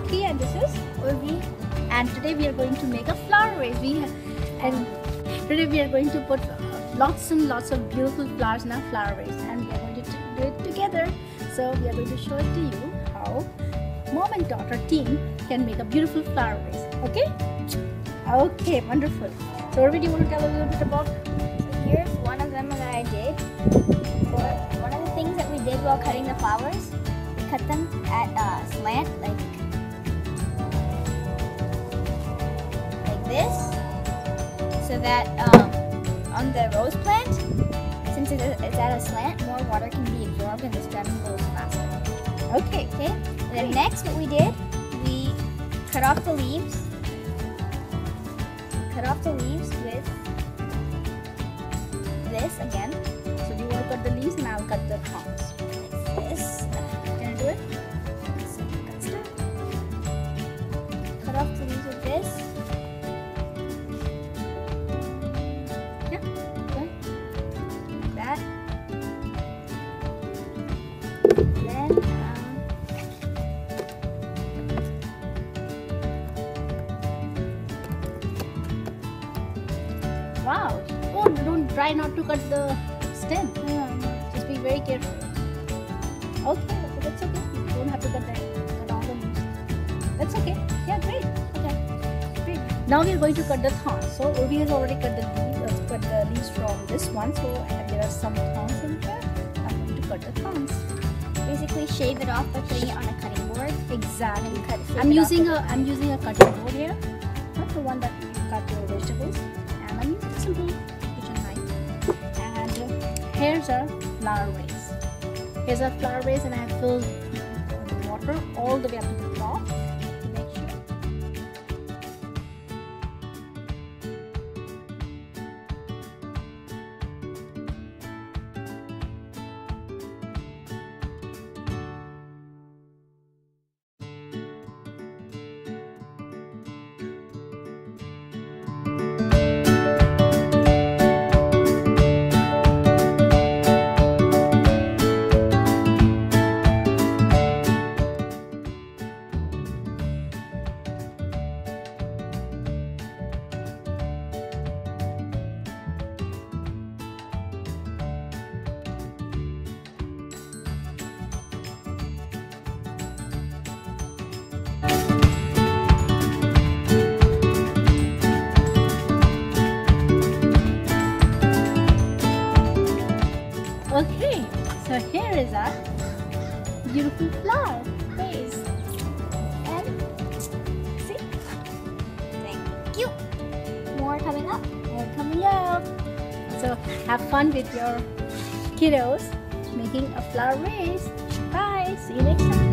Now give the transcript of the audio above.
Aki, and this is Urvi. And today we are going to make a flower vase. Today we are going to put lots and lots of beautiful flowers in our flower vase, and we are going to do it together. So we are going to show it to you how mom and daughter team can make a beautiful flower vase. Okay? Okay, wonderful. So Urvi, do you want to tell a little bit about? So here's one of them that I did. One of the things that we did while cutting the flowers, we cut them at a slant, like this. So that on the rose plant, since it's at a slant, more water can be absorbed and the stem grows faster. Okay. Okay. And then next, what we did, we cut off the leaves. Cut off the leaves with this again. So do you want to cut the leaves, and I'll cut the cones. Like this. Can I do it? So cut stuff. Cut off the leaves with this. Wow! Oh, try not to cut the stem. Just be very careful. Okay, that's okay. You don't have to cut all the leaves. That's okay. Yeah, great. Okay, great. Now we are going to cut the thorns. So Urvi has already cut the leaves from this one. So there are some thorns in here. I'm going to cut the thorns. Basically, shave it off by putting it on a cutting board. Exactly. I'm using a cutting board here, not the one that you cut your vegetables. I'm using a simple kitchen knife. And here's our flower vase. Here's our flower vase, and I have filled the water all the way up to the top to make sure. Okay, so here is our beautiful flower vase. And see? Thank you. More coming up. More coming up. So have fun with your kiddos making a flower vase. Bye. See you next time.